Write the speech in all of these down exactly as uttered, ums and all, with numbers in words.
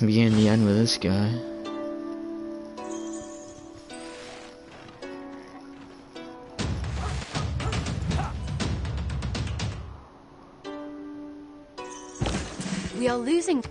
begin the end with this guy. We are losing.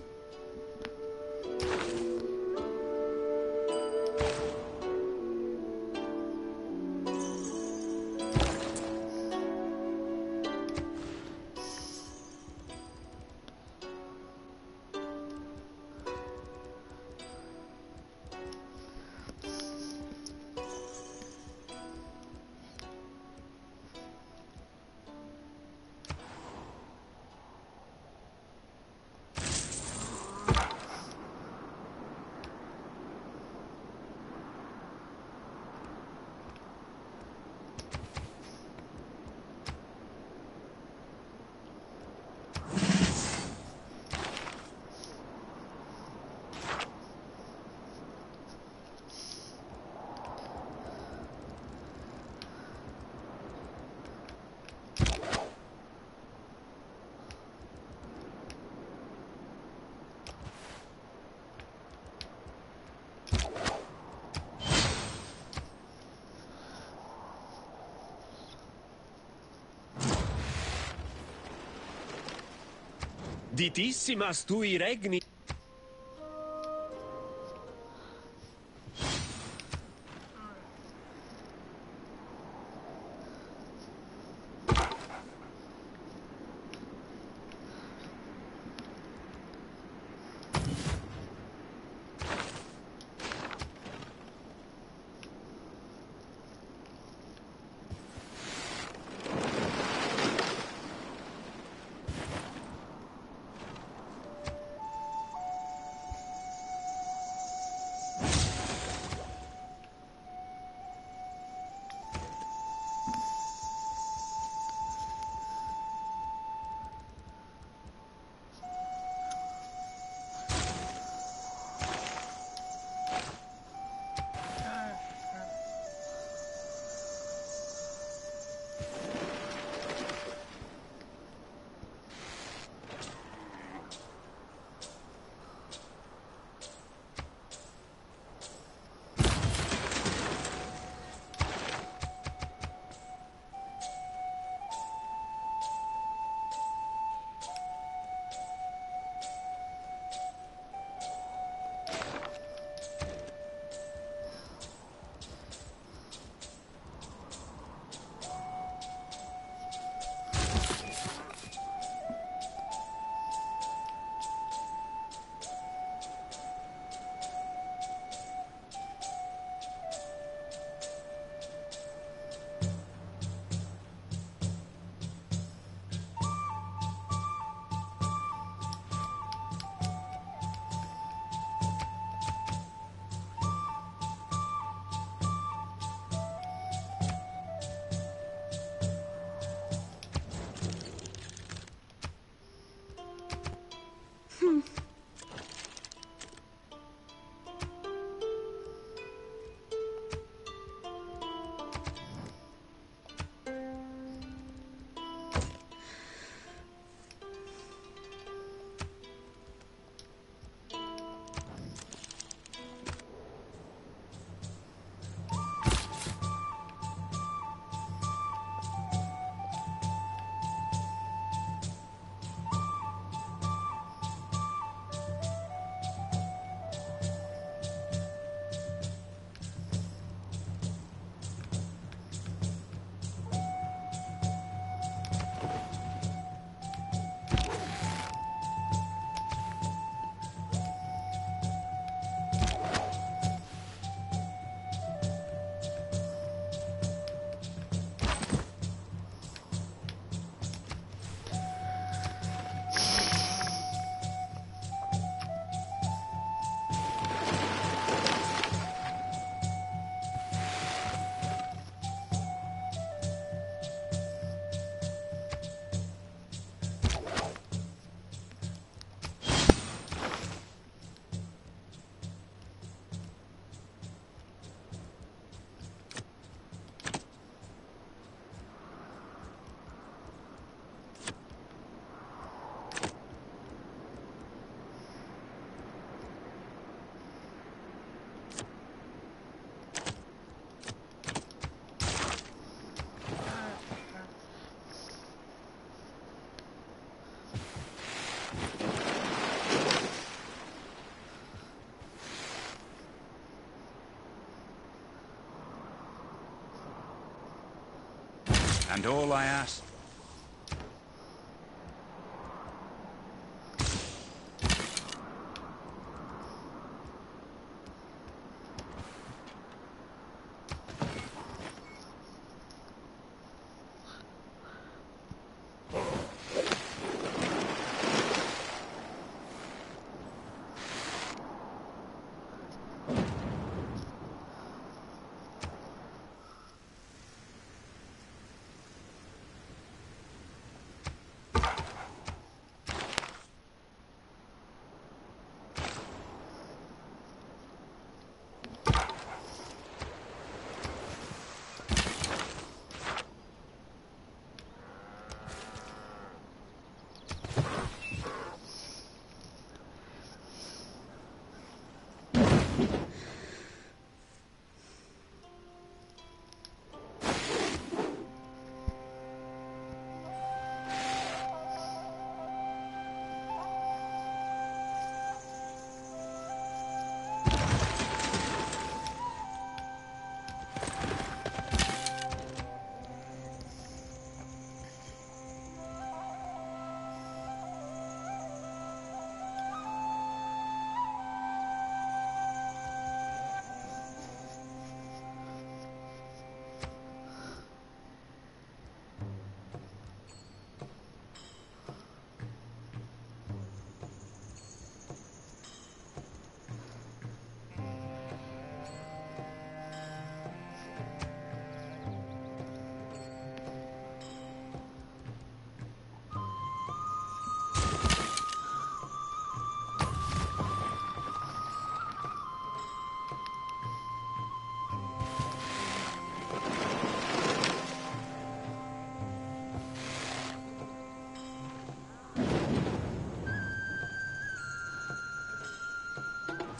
Ditissima stui regni. And all I ask...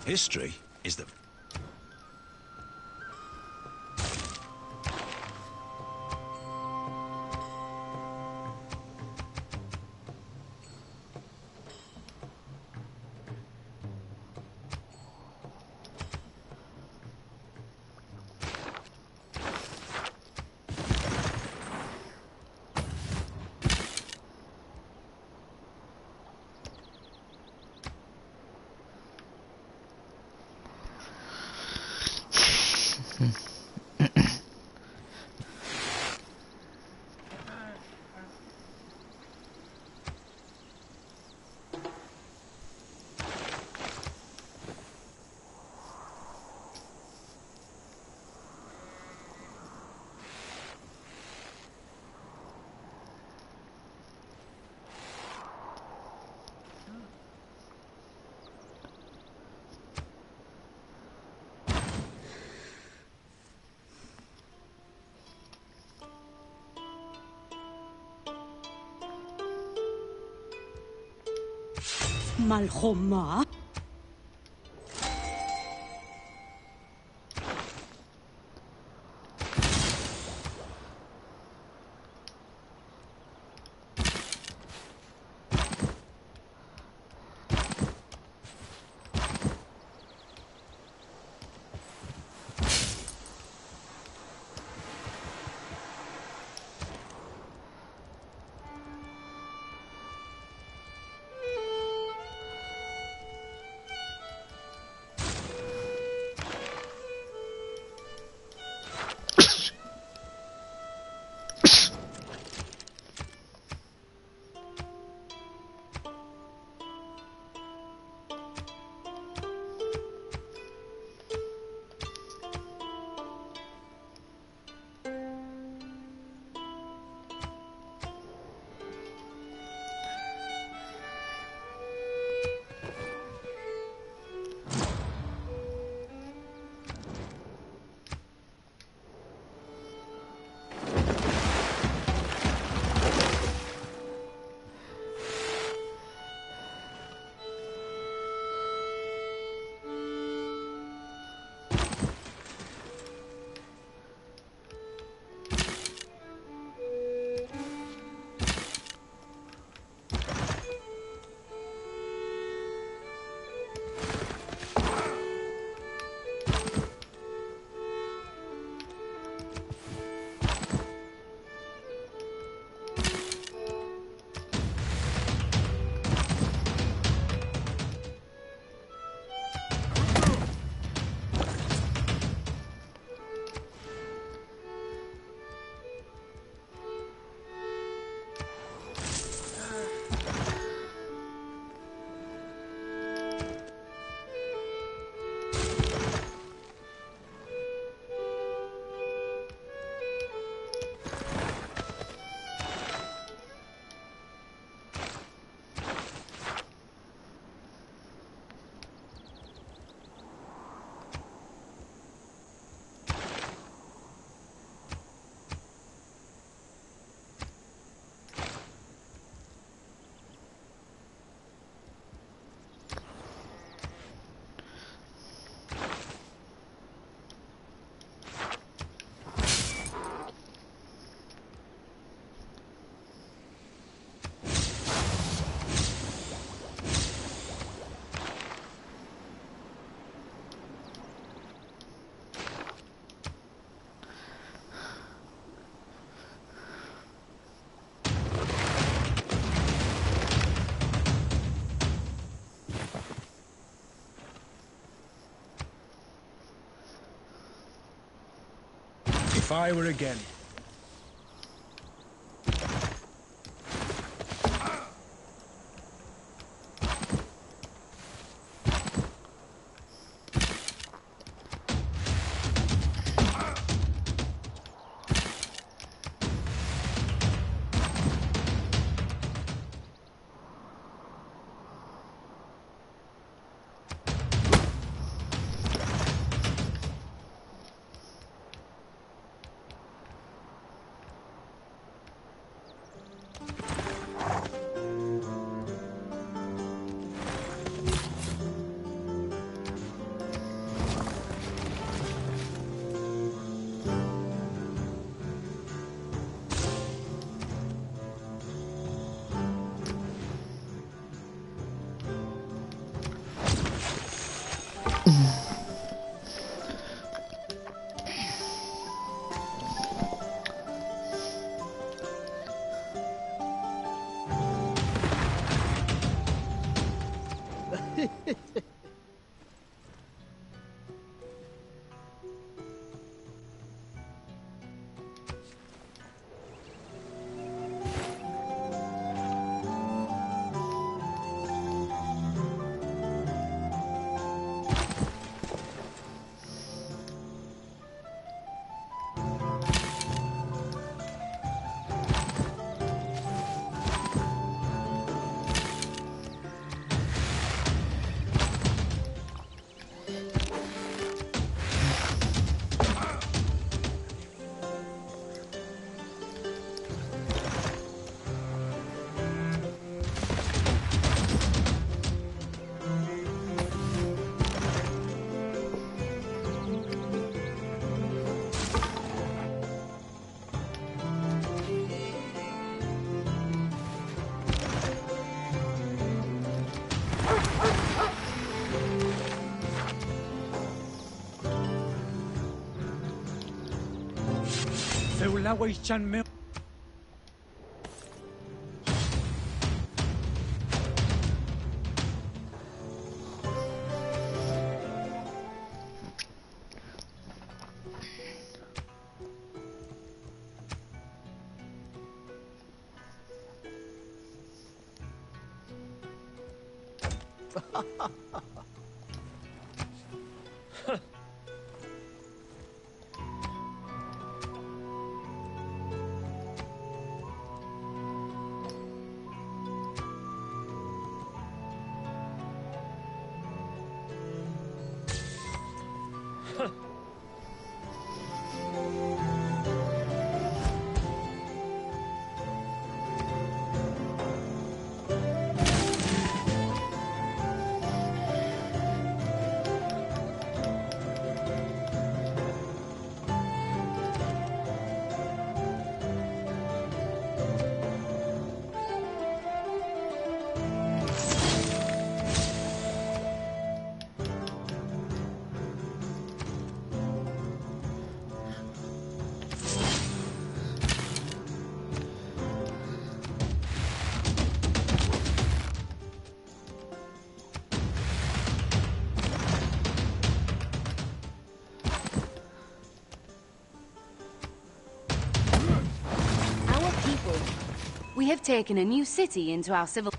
History is the... Malhoma. fire again. Agua y chanmeo. We have taken a new city into our civil...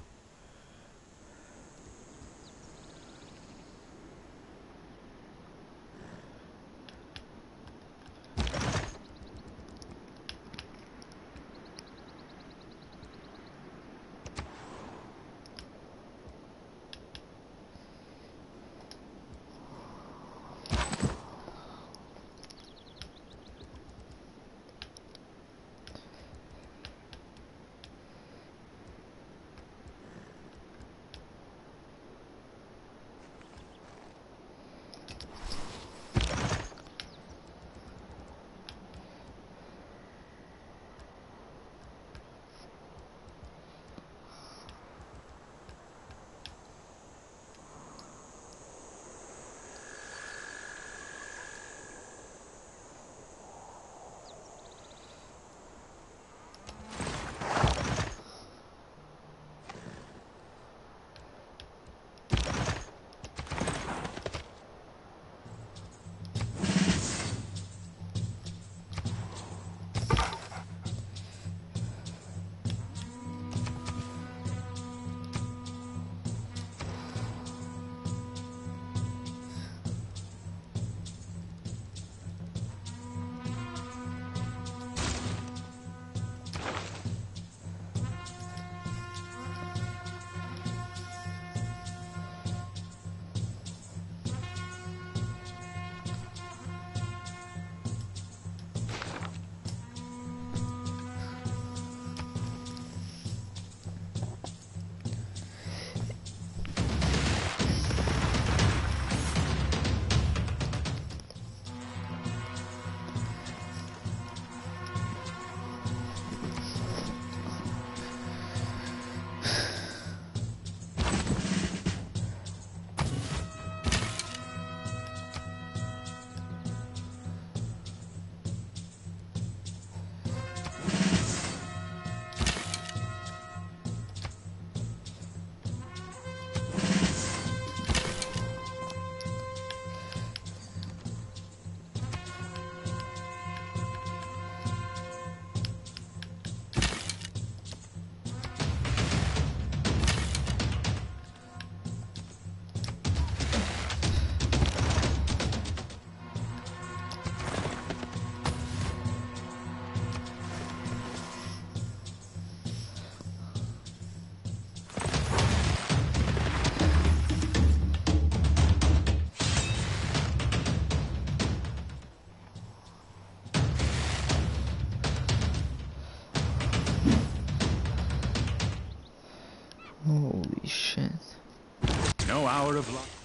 power of love.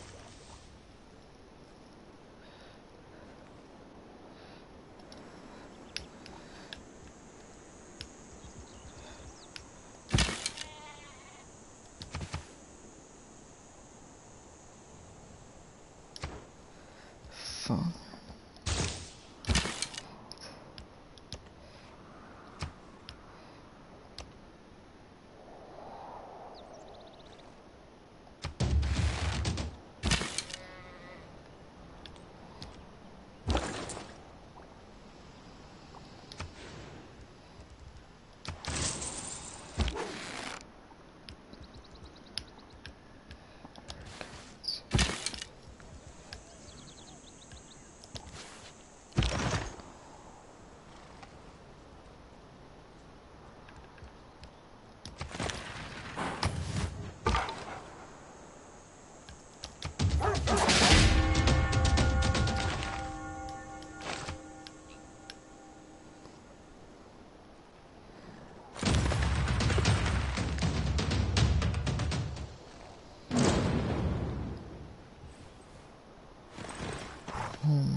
Hmm.